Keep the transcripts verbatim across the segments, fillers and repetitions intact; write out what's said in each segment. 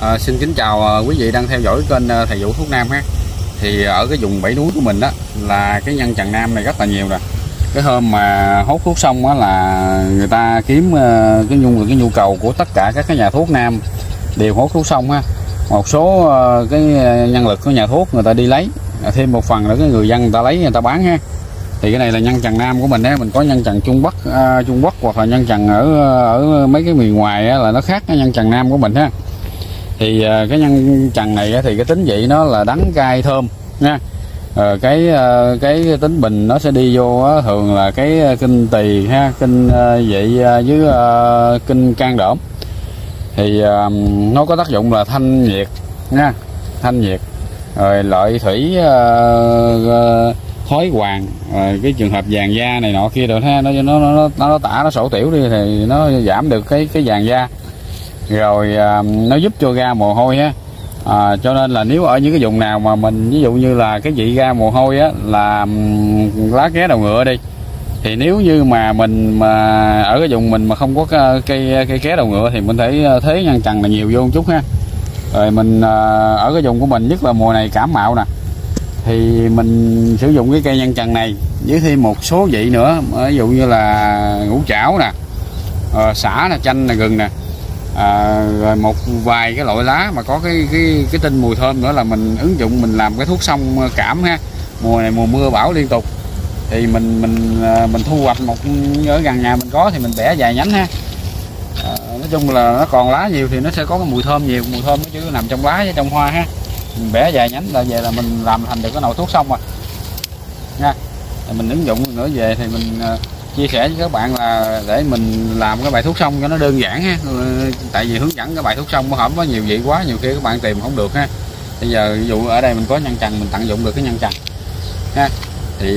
À, xin kính chào quý vị đang theo dõi kênh Thầy Vũ Thuốc Nam ha. Thì ở cái vùng Bảy Núi của mình đó là cái nhân trần nam này rất là nhiều rồi. Cái hôm mà hốt thuốc xong á là người ta kiếm cái nhu cái nhu cầu của tất cả các cái nhà thuốc nam đều hốt thuốc xong ha. Một số cái nhân lực của nhà thuốc người ta đi lấy, thêm một phần nữa cái người dân người ta lấy người ta bán ha. Thì cái này là nhân trần nam của mình á, mình có nhân trần Trung Bắc, à, Trung Quốc hoặc là nhân trần ở ở mấy cái miền ngoài á, là nó khác cái nhân trần nam của mình ha. Thì cái nhân trần này thì cái tính vị nó là đắng cay thơm nha. Rồi cái cái tính bình nó sẽ đi vô thường là cái kinh tỳ ha, kinh vị với kinh can đỡm. Thì nó có tác dụng là thanh nhiệt nha, thanh nhiệt. Rồi lợi thủy thói hoàng, rồi cái trường hợp vàng da này nọ kia rồi ha, nó nó nó nó tả nó sổ tiểu đi thì nó giảm được cái cái vàng da. Rồi à, nó giúp cho ra mồ hôi á, à, cho nên là nếu ở những cái vùng nào mà mình ví dụ như là cái vị ra mồ hôi á là lá ké đầu ngựa đi, thì nếu như mà mình mà ở cái vùng mình mà không có cây cây ké đầu ngựa thì mình thể thế nhân trần là nhiều vô một chút ha. Rồi mình à, ở cái vùng của mình nhất là mùa này cảm mạo nè, thì mình sử dụng cái cây nhân trần này với thêm một số vị nữa, ví dụ như là ngũ trảo nè, à, sả nè, chanh nè, gừng nè. À, rồi một vài cái loại lá mà có cái cái cái tinh mùi thơm nữa là mình ứng dụng, mình làm cái thuốc xông cảm ha. Mùa này mùa mưa bão liên tục thì mình mình mình thu hoạch một ở gần nhà mình có thì mình bẻ vài nhánh ha. À, nói chung là nó còn lá nhiều thì nó sẽ có cái mùi thơm nhiều, mùi thơm nó chứ nằm trong lá với trong hoa ha. Mình bẻ vài nhánh là về là mình làm thành được cái nồi thuốc xông rồi nha. Thì mình ứng dụng nữa về thì mình chia sẻ với các bạn là để mình làm cái bài thuốc xông cho nó đơn giản ha, tại vì hướng dẫn cái bài thuốc xông nó không có nhiều vị quá, nhiều khi các bạn tìm không được ha. Bây giờ ví dụ ở đây mình có nhân trần, mình tận dụng được cái nhân trần ha, thì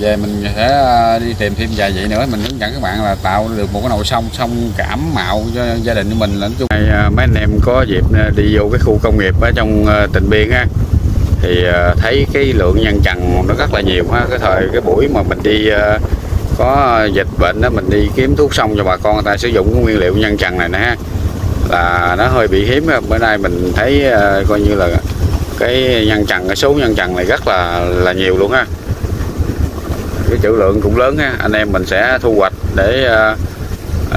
về mình sẽ đi tìm thêm vài vị nữa, mình hướng dẫn các bạn là tạo được một cái nồi xông xông cảm mạo cho gia đình của mình. Là chung này mấy anh em có dịp đi vô cái khu công nghiệp ở trong tỉnh Biên ha, thì thấy cái lượng nhân trần nó rất là nhiều ha. Cái thời cái buổi mà mình đi có dịch bệnh đó, mình đi kiếm thuốc xong cho bà con người ta sử dụng cái nguyên liệu nhân trần này nè, là nó hơi bị hiếm. Bữa nay mình thấy uh, coi như là cái nhân trần, cái số nhân trần này rất là là nhiều luôn ha, cái trữ lượng cũng lớn ha. Anh em mình sẽ thu hoạch để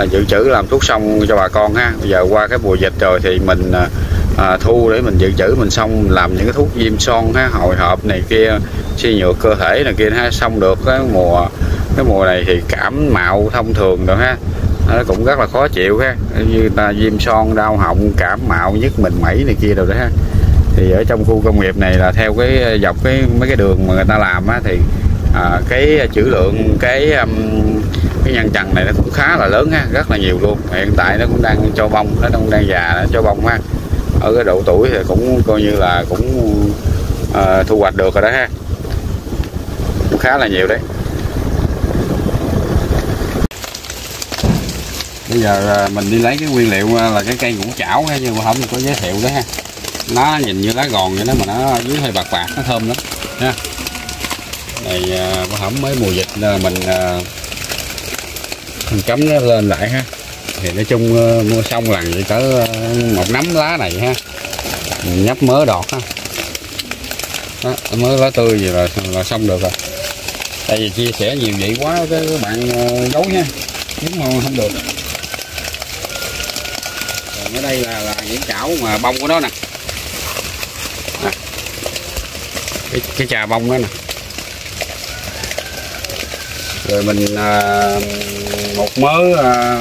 uh, dự trữ làm thuốc xong cho bà con ha. Bây giờ qua cái mùa dịch rồi thì mình uh, thu để mình dự trữ, mình xong làm những cái thuốc viêm son ha, hồi hộp này kia, suy nhược cơ thể này kia ha, xong được cái mùa cái mùa này thì cảm mạo thông thường rồi ha, nó cũng rất là khó chịu ha, như ta viêm son, đau họng, cảm mạo, nhức mình mẩy này kia rồi đó ha. Thì ở trong khu công nghiệp này là theo cái dọc cái mấy cái đường mà người ta làm á, thì à, cái trữ lượng cái cái nhân trần này nó cũng khá là lớn ha, rất là nhiều luôn. Hiện tại nó cũng đang cho bông, nó cũng đang già, nó cho bông ha, ở cái độ tuổi thì cũng coi như là cũng à, thu hoạch được rồi đó ha, cũng khá là nhiều đấy. Bây giờ mình đi lấy cái nguyên liệu là cái cây ngũ trảo ha, nhưng mà không có giới thiệu đó ha. Nó nhìn như lá gòn vậy đó mà nó dưới hơi bạc bạc, nó thơm lắm ha. Này bữa hổm mới mùa dịch mình mình cắm nó lên lại ha. Thì nói chung mua xong lần vậy cỡ một nắm lá này ha. Mình nhấp mớ đọt ha. Đó, mớ lá tươi vậy là, là xong được rồi. Tại vì chia sẻ nhiều vậy quá cái các bạn giấu nha. Đúng không, không được. Còn ở đây là, là những chảo mà bông của nó nè, nè. Cái, cái trà bông đó nè. Rồi mình à, một mớ à,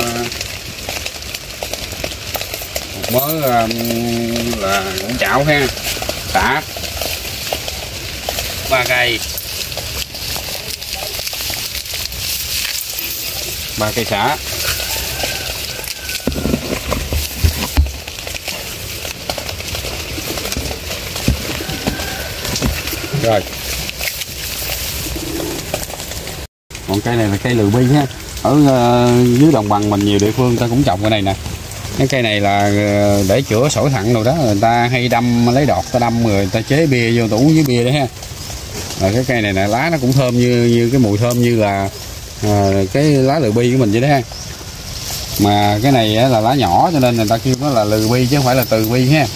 một mớ à, là những chảo ha, tả ba cây ba cây sả, rồi còn cây này là cây lừ bi ha. Ở uh, dưới đồng bằng mình nhiều địa phương ta cũng trồng cái này nè. Cái cây này là uh, để chữa sỏi thận rồi đó, người ta hay đâm lấy đọt ta đâm người ta chế bia vô tủ với bia đấy ha. Rồi cái cây này nè, lá nó cũng thơm như như cái mùi thơm như là à, cái lá lừ bi của mình vậy đó ha. Mà cái này là lá nhỏ cho nên người ta kêu nó là lừ bi chứ không phải là từ bi ha.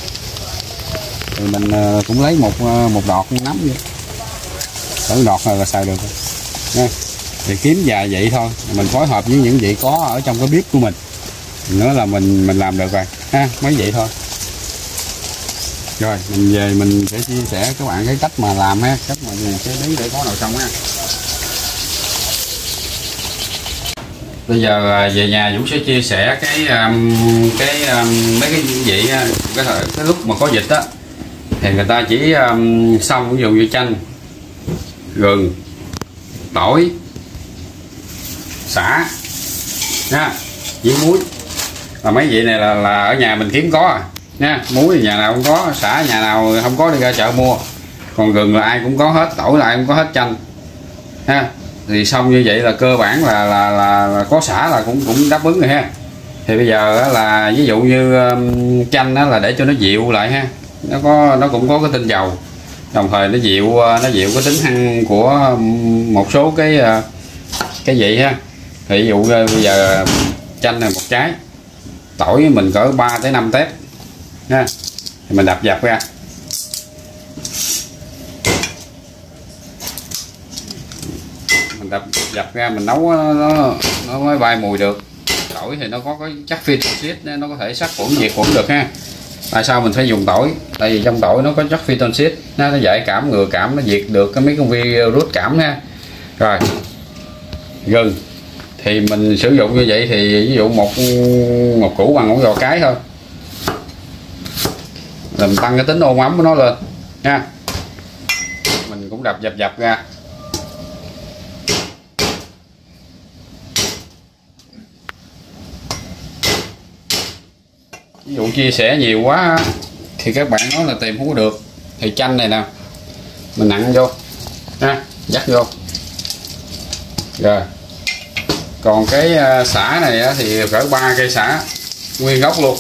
Thì mình cũng lấy một một đọt nắm vậy, thử đọt là xài được nha. Thì kiếm dài vậy thôi, mình phối hợp với những vị có ở trong cái bếp của mình nữa là mình mình làm được rồi ha, mấy vậy thôi. Rồi mình về mình sẽ chia sẻ các bạn cái cách mà làm ha, cách mà chế biến để có nồi xong ha. Bây giờ về nhà Vũ sẽ chia sẻ cái cái mấy cái vị cái thời cái lúc mà có dịch á thì người ta chỉ xong ví dụ như chanh, gừng, tỏi, sả nha, với muối. Là mấy vị này là là ở nhà mình kiếm có à nha, muối thì nhà nào cũng có, sả nhà nào không có đi ra chợ mua. Còn gừng là ai cũng có hết, tỏi là ai cũng có hết, chanh ha. Thì xong như vậy là cơ bản là là, là, là có sả là cũng cũng đáp ứng rồi ha. Thì bây giờ là ví dụ như um, chanh đó là để cho nó dịu lại ha, nó có nó cũng có cái tinh dầu, đồng thời nó dịu nó dịu cái tính hăng của một số cái cái vị ha. Thì ví dụ bây giờ chanh là một trái, tỏi mình cỡ ba tới năm tép ha, thì mình đập dập ra. Đập, đập ra mình nấu nó, nó mới bay mùi được. Tỏi thì nó có cái chất phytoncid, nó có thể sát khuẩn diệt khuẩn được ha. Tại sao mình phải dùng tỏi? Tại vì trong tỏi nó có chất phytoncid, nó giải cảm ngừa cảm, nó diệt được cái mấy con virus cảm ha. Rồi gừng thì mình sử dụng như vậy thì ví dụ một một củ bằng ngón giò cái thôi, làm tăng cái tính ôn ấm của nó lên ha. Mình cũng đập dập dập ra. Ví dụ chia sẻ nhiều quá thì các bạn nói là tìm không có được. Thì chanh này nè, mình nặn vô ha, dắt vô. Rồi còn cái sả này thì cỡ ba cây sả nguyên gốc luôn,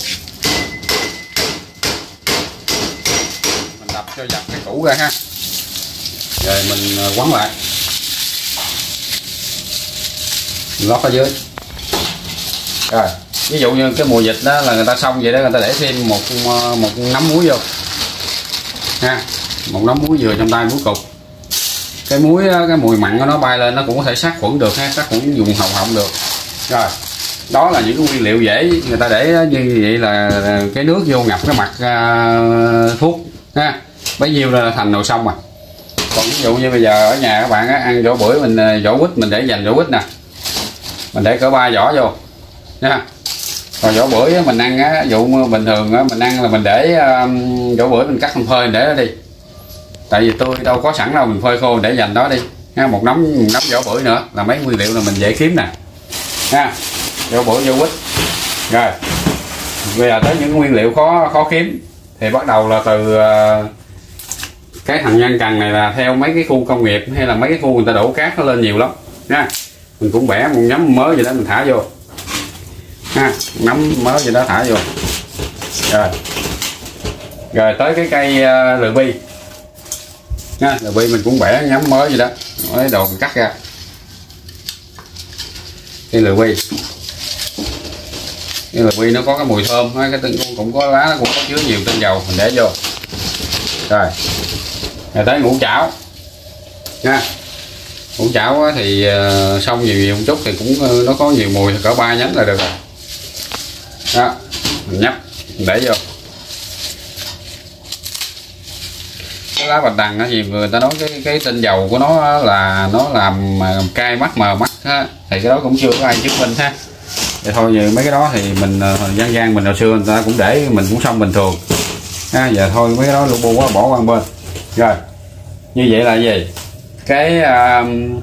mình đập cho dập cái củ ra ha, rồi mình quấn lại, mình lót ở dưới. Rồi ví dụ như cái mùa dịch đó là người ta xong vậy đó, người ta để thêm một một nắm muối vô ha, một nắm muối vừa trong tay muối cục. Cái muối đó, cái mùi mặn của nó bay lên, nó cũng có thể sát khuẩn được ha, sát khuẩn dùng hầu họng được. Rồi đó là những cái nguyên liệu dễ người ta để như vậy, là cái nước vô ngập cái mặt uh, thuốc ha, bấy nhiêu là thành nồi xong. Mà còn ví dụ như bây giờ ở nhà các bạn á, ăn vỏ bưởi, mình vỏ quýt mình để dành vỏ quýt nè, mình để cỡ ba vỏ vô nha. Còn vỏ bưởi mình ăn á, dụ bình thường á, mình ăn là mình để um, vỏ bưởi mình cắt mình phơi mình để nó đi, tại vì tôi đâu có sẵn đâu, mình phơi khô để dành đó đi ha. Một nắm một nắm vỏ bưởi nữa là mấy nguyên liệu là mình dễ kiếm nè ha, vỏ bưởi vô quýt. Rồi bây giờ tới những nguyên liệu khó khó kiếm thì bắt đầu là từ uh, cái thằng nhân cần này, là theo mấy cái khu công nghiệp hay là mấy cái khu người ta đổ cát nó lên nhiều lắm nha. Mình cũng bẻ một nhắm mớ gì đó mình thả vô ha, nắm mớ gì đó thả vô. Rồi rồi tới cái cây uh, lừ bi ha, lừ bi mình cũng bẻ nhắm mớ gì đó, nói đồ mình cắt ra cây lừ bi. Cây lừ bi nó có cái mùi thơm, cái tinh cũng có lá, nó cũng có chứa nhiều tinh dầu, mình để vô. Rồi rồi tới ngũ trảo nha. Ngũ chảo thì xong nhiều nhiều một chút thì cũng nó có nhiều mùi, cỡ ba nhánh là được rồi đó. Mình nhấp mình để vô. Cái lá bạch đằng thì người ta nói cái cái tinh dầu của nó là nó làm cay mắt mờ mắt ha, thì cái đó cũng chưa có ai chứng minh ha. Thì thôi như mấy cái đó thì mình gian gian mình hồi xưa người ta cũng để mình cũng xong bình thường ha. Giờ thôi mấy cái đó luôn quá bỏ qua một bên. Rồi như vậy là gì, cái um,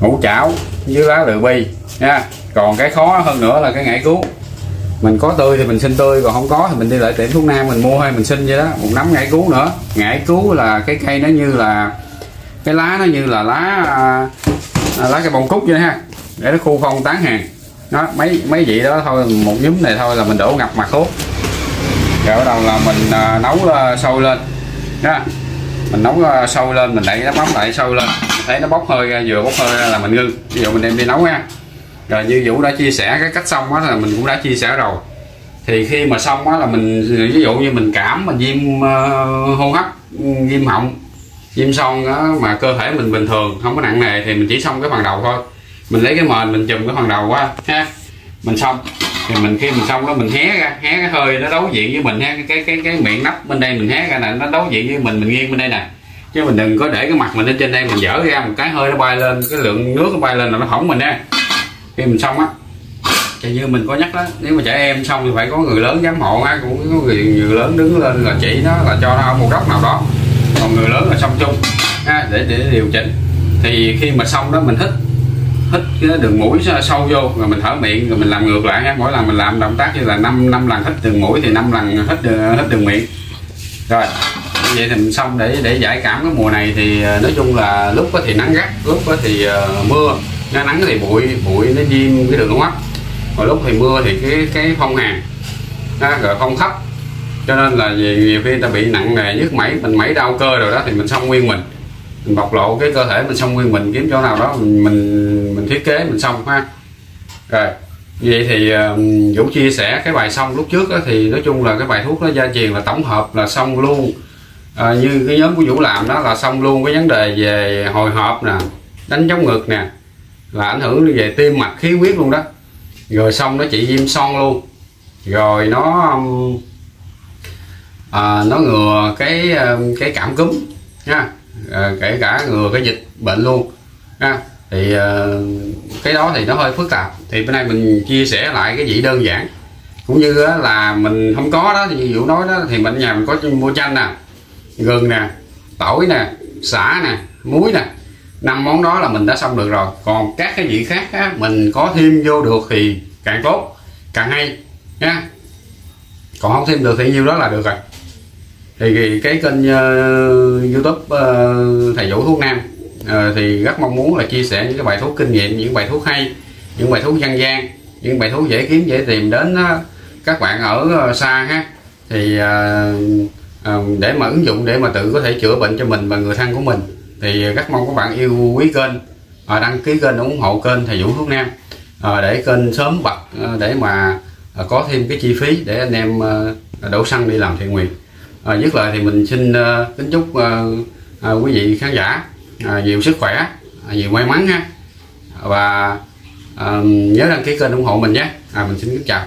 ngũ chảo với lá lừ bi nha. Còn cái khó hơn nữa là cái ngải cứu, mình có tươi thì mình xin tươi, còn không có thì mình đi lại tiệm thuốc nam mình mua hay mình xin vậy đó. Một nắm ngải cứu nữa. Ngải cứu là cái cây nó như là cái lá nó như là lá à, lá cây bông cúc vậy ha, để nó khu phong tán hàng đó, mấy mấy vị đó thôi. Một nhúm này thôi là mình đổ ngập mặt thuốc rồi, bắt đầu là mình à, nấu à, sôi lên nha. Mình nấu sâu lên, mình đậy nắp mắm lại sâu lên, thấy nó bốc hơi ra, vừa bốc hơi ra là mình ngưng. Ví dụ mình đem đi nấu ha, Rồi như Vũ đã chia sẻ cái cách xong á là mình cũng đã chia sẻ rồi. Thì khi mà xong á là mình, ví dụ như mình cảm mình viêm uh, hô hấp, viêm họng, viêm son á, mà cơ thể mình bình thường không có nặng nề thì mình chỉ xong cái phần đầu thôi. Mình lấy cái mền mình chùm cái phần đầu á ha, mình xong thì mình khi mình xong đó mình hé ra, hé cái hơi nó đối diện với mình ha, cái cái cái, cái miệng nắp bên đây mình hé ra nè, nó đối diện với mình, mình nghiêng bên đây nè, chứ mình đừng có để cái mặt mình lên trên đây, mình dở ra một cái hơi nó bay lên, cái lượng nước nó bay lên là nó hỏng mình ha. Khi mình xong á thì như mình có nhắc đó, nếu mà trẻ em xong thì phải có người lớn giám hộ á, cũng có người, người lớn đứng lên là chỉ nó là cho nó ở một góc nào đó, còn người lớn là xong chung ha, để để điều chỉnh. Thì khi mà xong đó mình hít hít cái đường mũi sâu vô rồi mình thở miệng, rồi mình làm ngược lại ha. Mỗi lần mình làm động tác như là năm năm lần hít đường mũi thì năm lần hít đường, hít đường miệng. Rồi vậy thì mình xong để để giải cảm. Cái mùa này thì nói chung là lúc có thì nắng gắt, lúc có thì mưa, nó nắng thì bụi bụi nó viêm cái đường hô hấp, còn lúc thì mưa thì cái cái phong hàn đó, rồi phong thấp, cho nên là vì nhiều khi người ta bị nặng nề nhức mẩy, mình mẩy đau cơ rồi đó, thì mình xong nguyên mình, mình bộc lộ cái cơ thể mình, xong nguyên mình, kiếm chỗ nào đó mình mình, mình thiết kế mình xong ha. Rồi vậy thì uh, Vũ chia sẻ cái bài xong lúc trước đó, thì nói chung là cái bài thuốc nó gia truyền là tổng hợp là xong luôn. À, như cái nhóm của Vũ làm đó là xong luôn cái vấn đề về hồi hộp nè, đánh chống ngực nè, là ảnh hưởng về tim mạch khí huyết luôn đó. Rồi xong nó trị viêm son luôn, rồi nó à, nó ngừa cái cái cảm cúm nha, à, kể cả ngừa cái dịch bệnh luôn nha. Thì à, cái đó thì nó hơi phức tạp, thì bữa nay mình chia sẻ lại cái gì đơn giản, cũng như là mình không có đó, thì Vũ nói đó, thì mình ở nhà mình có mua chanh nè, gừng nè, tỏi nè, sả nè, muối nè, năm món đó là mình đã xong được rồi. Còn các cái vị khác á, mình có thêm vô được thì càng tốt, càng hay nha. Còn không thêm được thì nhiêu đó là được rồi. Thì cái kênh uh, YouTube uh, Thầy Vũ Thuốc Nam uh, thì rất mong muốn là chia sẻ những cái bài thuốc kinh nghiệm, những bài thuốc hay, những bài thuốc dân gian, những bài thuốc dễ kiếm, dễ tìm đến uh, các bạn ở uh, xa ha. Thì uh, Uh, để mà ứng dụng để mà tự có thể chữa bệnh cho mình và người thân của mình. Thì rất mong các bạn yêu quý kênh, uh, đăng ký kênh, ủng hộ kênh Thầy Vũ Thuốc Nam uh, để kênh sớm bật uh, để mà uh, có thêm cái chi phí để anh em uh, đổ xăng đi làm thiện nguyện. uh, Dứt lời thì mình xin uh, kính chúc uh, uh, quý vị khán giả uh, nhiều sức khỏe, uh, nhiều may mắn ha. Và uh, nhớ đăng ký kênh ủng hộ mình nhé. uh, Mình xin kính chào.